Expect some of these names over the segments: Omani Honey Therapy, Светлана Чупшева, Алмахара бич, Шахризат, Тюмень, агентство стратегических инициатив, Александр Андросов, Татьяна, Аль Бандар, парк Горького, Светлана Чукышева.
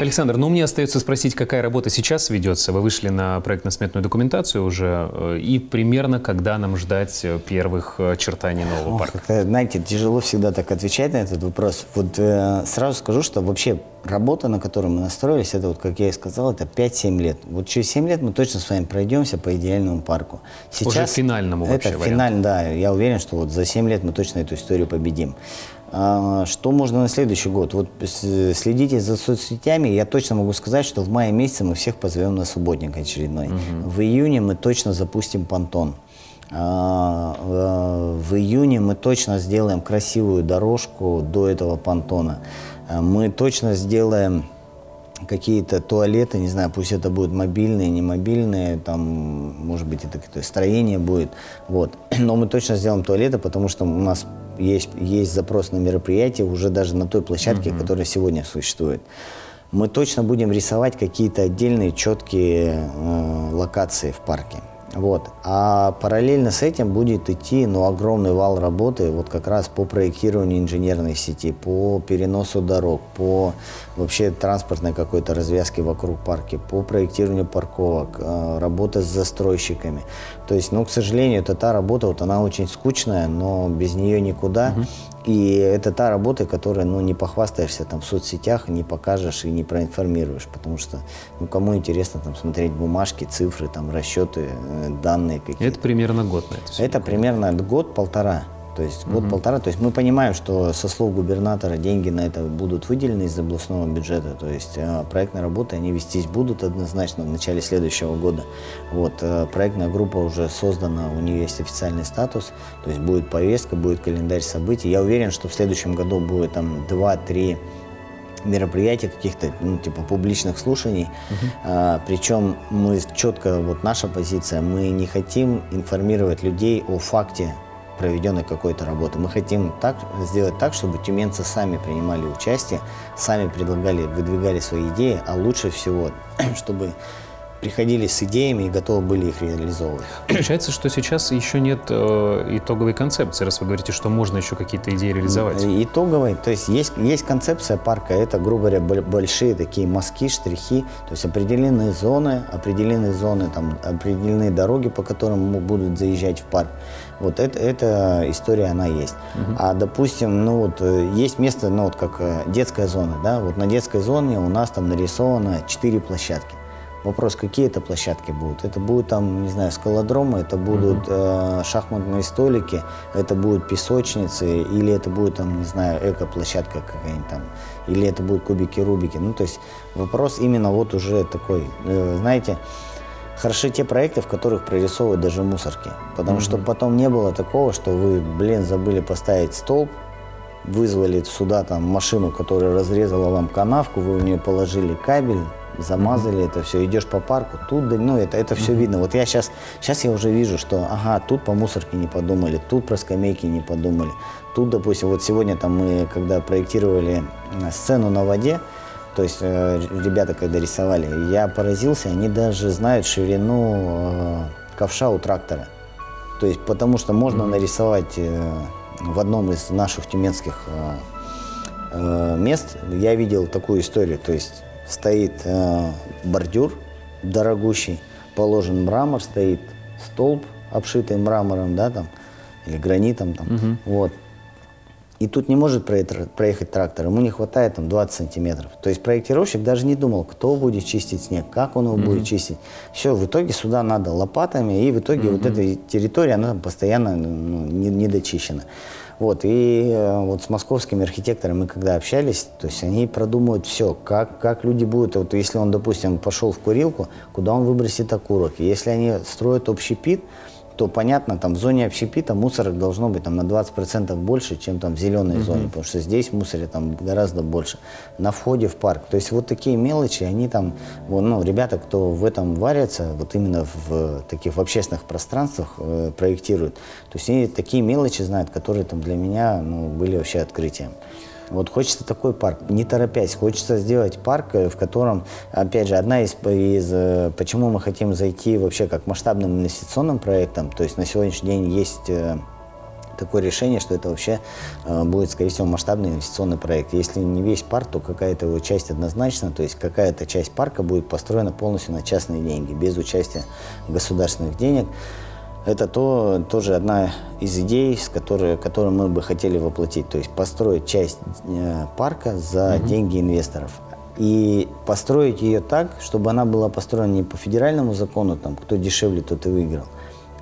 Александр, ну мне остается спросить, какая работа сейчас ведется? Вы вышли на проектно-сметную документацию уже, и примерно когда нам ждать первых очертаний нового парка? Это, знаете, тяжело всегда так отвечать на этот вопрос. Вот сразу скажу, что вообще работа, на которую мы настроились, это, вот, как я и сказал, это 5-7 лет. Вот через 7 лет мы точно с вами пройдемся по идеальному парку. Сейчас уже финальному вообще варианту. Финально, да, я уверен, что вот за 7 лет мы точно эту историю победим. Что можно на следующий год? Вот следите за соцсетями. Я точно могу сказать, что в мае месяце мы всех позовем на субботник очередной. В июне мы точно запустим понтон. В июне мы точно сделаем красивую дорожку до этого понтона. Мы точно сделаем какие-то туалеты, не знаю, пусть это будут мобильные, не мобильные, там, может быть, это какое-то строение будет. Вот. Но мы точно сделаем туалеты, потому что у нас есть запрос на мероприятие уже даже на той площадке, которая сегодня существует. Мы точно будем рисовать какие-то отдельные четкие локации в парке. Вот. А параллельно с этим будет идти, ну, огромный вал работы вот как раз по проектированию инженерной сети, по переносу дорог, по вообще транспортной какой-то развязке вокруг парка, по проектированию парковок, работа с застройщиками. То есть, ну, к сожалению, это та работа, вот она очень скучная, но без нее никуда. И это та работа, которой, ну, не похвастаешься там в соцсетях, не покажешь и не проинформируешь, потому что, ну, кому интересно там смотреть бумажки, цифры, там, расчеты, данные какие-то. Это примерно год на это все. Это примерно год-полтора. То есть год-полтора. То есть мы понимаем, что со слов губернатора деньги на это будут выделены из областного бюджета. То есть проектные работы, они вестись будут однозначно в начале следующего года. Вот, проектная группа уже создана, у нее есть официальный статус. То есть будет повестка, будет календарь событий. Я уверен, что в следующем году будет там 2-3 мероприятий каких-то, ну, типа публичных слушаний. Причем мы четко, вот наша позиция, мы не хотим информировать людей о факте проведенной какой-то работы. Мы хотим сделать так, чтобы тюменцы сами принимали участие, сами предлагали, выдвигали свои идеи, а лучше всего, чтобы приходили с идеями и готовы были их реализовывать. Получается, что сейчас еще нет итоговой концепции, раз вы говорите, что можно еще какие-то идеи реализовать. Итоговой, то есть концепция парка, это, грубо говоря, большие такие мазки, штрихи, то есть определенные зоны, там, определенные дороги, по которым будут заезжать в парк. Вот эта история, она есть. А, допустим, ну вот, есть место, ну вот, как детская зона, да, вот на детской зоне у нас там нарисовано 4 площадки. Вопрос, какие это площадки будут? Это будут там, не знаю, скалодромы, это будут шахматные столики, это будут песочницы, или это будет там, не знаю, эко-площадка какая-нибудь там, или это будут кубики-рубики. Ну, то есть вопрос именно вот уже такой, знаете, хороши те проекты, в которых прорисовывают даже мусорки, потому что потом не было такого, что вы, блин, забыли поставить столб, вызвали сюда там машину, которая разрезала вам канавку, вы в нее положили кабель, замазали это все, идешь по парку, тут, ну, это все видно. Вот я сейчас я уже вижу, что, ага, тут по мусорке не подумали, тут про скамейки не подумали. Тут, допустим, вот сегодня там мы, когда проектировали сцену на воде, то есть ребята, когда рисовали, я поразился, они даже знают ширину ковша у трактора. То есть потому что можно нарисовать в одном из наших тюменских мест, я видел такую историю, то есть стоит бордюр дорогущий, положен мрамор, стоит столб, обшитый мрамором, да, там, или гранитом, там, вот. И тут не может проехать трактор, ему не хватает там 20 сантиметров. То есть проектировщик даже не думал, кто будет чистить снег, как он его будет чистить. Все, в итоге сюда надо лопатами, и в итоге вот эта территория, она там постоянно, ну, недочищена. Вот, и вот с московскими архитекторами мы когда общались, то есть они продумывают все, как люди будут, вот если он, допустим, пошел в курилку, куда он выбросит окурок. Если они строят общепит, то, понятно, там в зоне общепита мусора должно быть там на 20% больше, чем там в зеленой зоне, потому что здесь мусора там гораздо больше. На входе в парк. То есть вот такие мелочи, они там, ну, ребята, кто в этом варятся, вот именно в таких общественных пространствах проектируют, то есть они такие мелочи знают, которые там для меня, ну, были вообще открытием. Вот хочется такой парк, не торопясь, хочется сделать парк, в котором, опять же, одна из почему мы хотим зайти вообще как масштабным инвестиционным проектом, то есть на сегодняшний день есть такое решение, что это вообще будет, скорее всего, масштабный инвестиционный проект. Если не весь парк, то какая-то его часть однозначно, то есть какая-то часть парка будет построена полностью на частные деньги, без участия государственных денег. Это тоже одна из идей, которую мы бы хотели воплотить, то есть построить часть парка за деньги инвесторов. И построить ее так, чтобы она была построена не по федеральному закону, там, кто дешевле, тот и выиграл,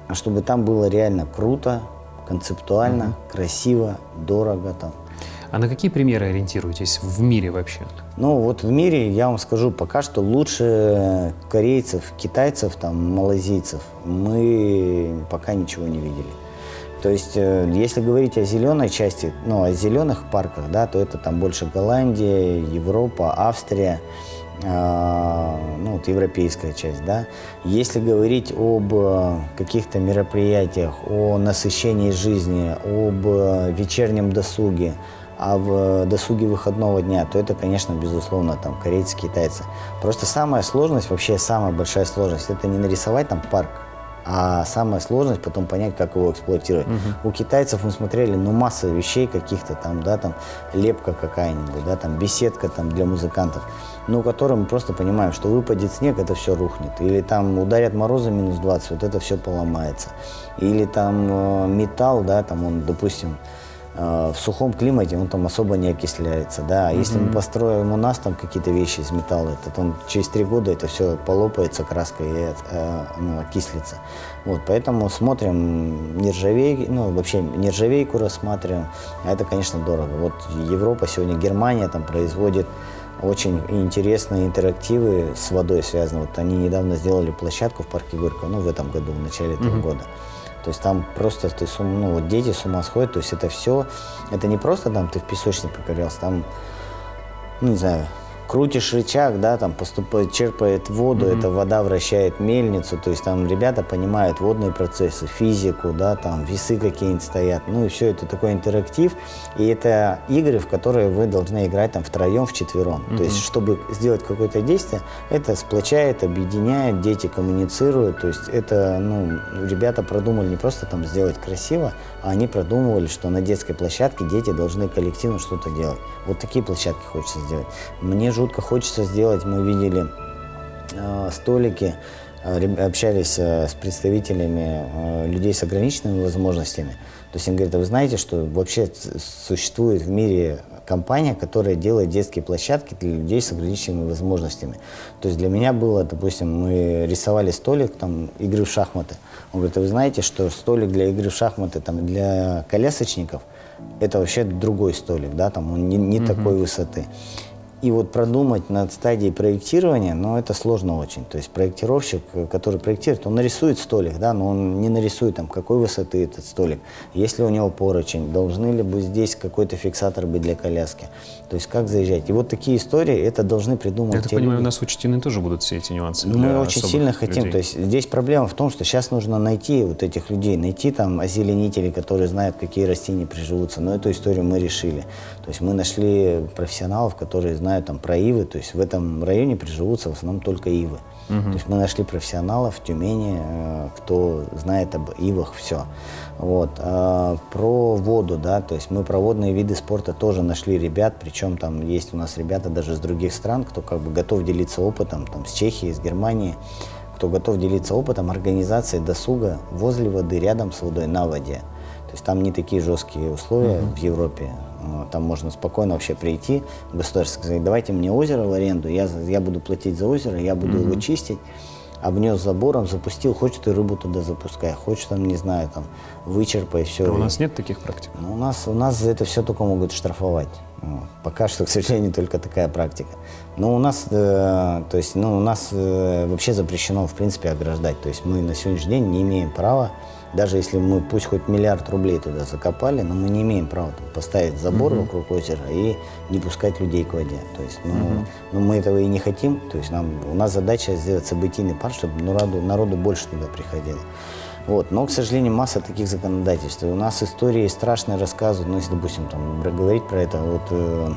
а чтобы там было реально круто, концептуально, красиво, дорого. Там. А на какие примеры ориентируетесь в мире вообще? Ну вот в мире, я вам скажу, пока что лучше корейцев, китайцев, там, малазийцев мы пока ничего не видели. То есть, если говорить о зеленой части, ну, о зеленых парках, да, то это там больше Голландия, Европа, Австрия, ну, вот европейская часть, да. Если говорить об каких-то мероприятиях, о насыщении жизни, об вечернем досуге, а в досуге выходного дня, то это, конечно, безусловно, там, корейцы, китайцы. Просто самая сложность, вообще самая большая сложность, это не нарисовать там парк, а самая сложность потом понять, как его эксплуатировать. У китайцев мы смотрели, ну, масса вещей каких-то там, да, там, лепка какая-нибудь, да, там, беседка там для музыкантов, ну, которым мы просто понимаем, что выпадет снег, это все рухнет, или там ударят морозы -20, вот это все поломается, или там металл, да, там он, допустим, в сухом климате он там особо не окисляется, да, а если мы построим у нас там какие-то вещи из металла, то там через 3 года это все полопается, краска и, ну, окислится. Вот, поэтому смотрим нержавейку, ну, вообще нержавейку рассматриваем, а это, конечно, дорого. Вот Европа сегодня, Германия там производит очень интересные интерактивы с водой связаны. Вот они недавно сделали площадку в парке Горького, ну, в этом году, в начале этого года. То есть там просто ты ну, вот дети с ума сходят, то есть это все, это не просто там ты в песочнице поковырялся, там, ну, не знаю, крутишь рычаг, да, там поступает, черпает воду, эта вода вращает мельницу, то есть там ребята понимают водные процессы, физику, да, там весы какие-нибудь стоят, ну и все это такой интерактив, и это игры, в которые вы должны играть там втроем, вчетвером, то есть чтобы сделать какое-то действие, это сплочает, объединяет, дети коммуницируют, то есть это, ну, ребята продумали не просто там сделать красиво, а они продумывали, что на детской площадке дети должны коллективно что-то делать, вот такие площадки хочется сделать. Мне жутко хочется сделать, мы видели столики, общались с представителями людей с ограниченными возможностями. То есть они говорят, а вы знаете, что вообще существует в мире компания, которая делает детские площадки для людей с ограниченными возможностями. То есть для меня было, допустим, мы рисовали столик там, игры в шахматы. Он говорит, а вы знаете, что столик для игры в шахматы там, для колясочников, это вообще другой столик, да, там, он не такой высоты. И вот продумать на стадии проектирования, но это сложно очень. То есть проектировщик, который проектирует, он нарисует столик, да, но он не нарисует, там, какой высоты этот столик, есть ли у него поручень, должны ли бы здесь какой-то фиксатор быть для коляски, то есть как заезжать. И вот такие истории, это должны придумать. Я так понимаю, у нас учтены тоже будут все эти нюансы. Мы очень сильно хотим. То есть здесь проблема в том, что сейчас нужно найти вот этих людей, найти там озеленителей, которые знают, какие растения приживутся. Но эту историю мы решили. То есть мы нашли профессионалов, которые знают там про ивы, то есть в этом районе приживутся в основном только ивы. То есть мы нашли профессионалов в Тюмени, кто знает об ивах все. Вот. Про воду, да, то есть мы про водные виды спорта тоже нашли ребят, причем там есть у нас ребята даже с других стран, кто как бы готов делиться опытом, там с Чехии, с Германии, кто готов делиться опытом организации досуга возле воды, рядом с водой, на воде. То есть там не такие жесткие условия в Европе. Там можно спокойно вообще прийти в государство и сказать, давайте мне озеро в аренду, я буду платить за озеро, я буду его чистить, обнес забором, запустил, хочешь ты рыбу туда запускай, хочешь там, не знаю, там, вычерпай, все. А у нас нет таких практик? Ну, у нас за это все только могут штрафовать. Пока что, к сожалению, только такая практика. Но у нас, то есть, ну, у нас вообще запрещено, в принципе, ограждать. То есть мы на сегодняшний день не имеем права, даже если мы пусть хоть миллиард рублей туда закопали, но мы не имеем права там, поставить забор вокруг озера и не пускать людей к воде. То есть, ну, ну, мы этого и не хотим. То есть у нас задача сделать событийный парк, чтобы народу больше туда приходило. Вот. Но, к сожалению, масса таких законодательств. И у нас истории страшные рассказывают, ну, если, допустим, там, говорить про это, вот,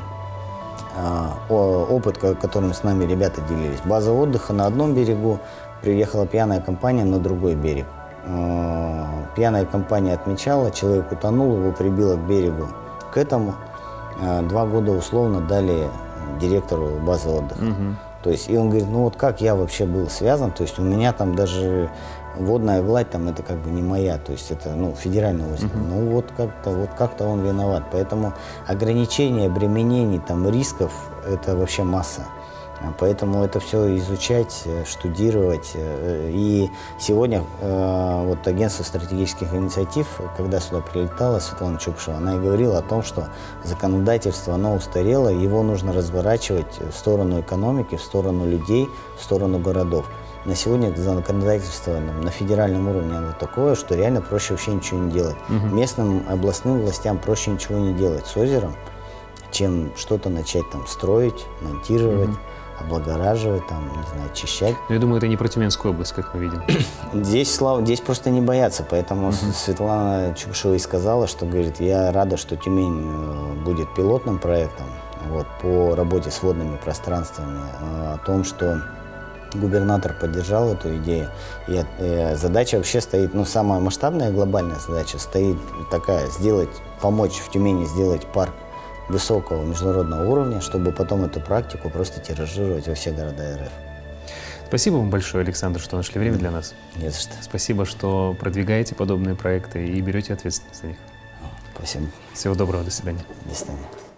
опыт, которым с нами ребята делились. База отдыха на одном берегу, приехала пьяная компания на другой берег. Пьяная компания отмечала, человек утонул, его прибило к берегу. К этому 2 года условно дали директору базы отдыха. Угу. То есть, и он говорит, ну вот как я вообще был связан, то есть у меня там даже водная гладь, там это как бы не моя, то есть это, ну, федеральное озеро. Угу. Ну вот как-то он виноват. Поэтому ограничений, обременений, там рисков, это вообще масса. Поэтому это все изучать, штудировать. И сегодня вот агентство стратегических инициатив, когда сюда прилетала Светлана Чупшева, она и говорила о том, что законодательство, оно устарело, его нужно разворачивать в сторону экономики, в сторону людей, в сторону городов. На сегодня законодательство на федеральном уровне оно такое, что реально проще вообще ничего не делать. Угу. Местным, областным властям проще ничего не делать с озером, чем что-то начать там строить, монтировать. Угу. Облагораживать, там, не знаю, очищать. Но я думаю, это не про Тюменскую область, как мы видим. Здесь просто не боятся, поэтому Светлана Чукышева и сказала, что, говорит, я рада, что Тюмень будет пилотным проектом вот, по работе с водными пространствами, о том, что губернатор поддержал эту идею. И задача вообще стоит, ну, самая масштабная глобальная задача стоит такая, сделать, помочь в Тюмени сделать парк высокого международного уровня, чтобы потом эту практику просто тиражировать во все города РФ. Спасибо вам большое, Александр, что нашли время для нас. Не за что. Спасибо, что продвигаете подобные проекты и берете ответственность за них. Спасибо. Всего доброго, до свидания. До свидания.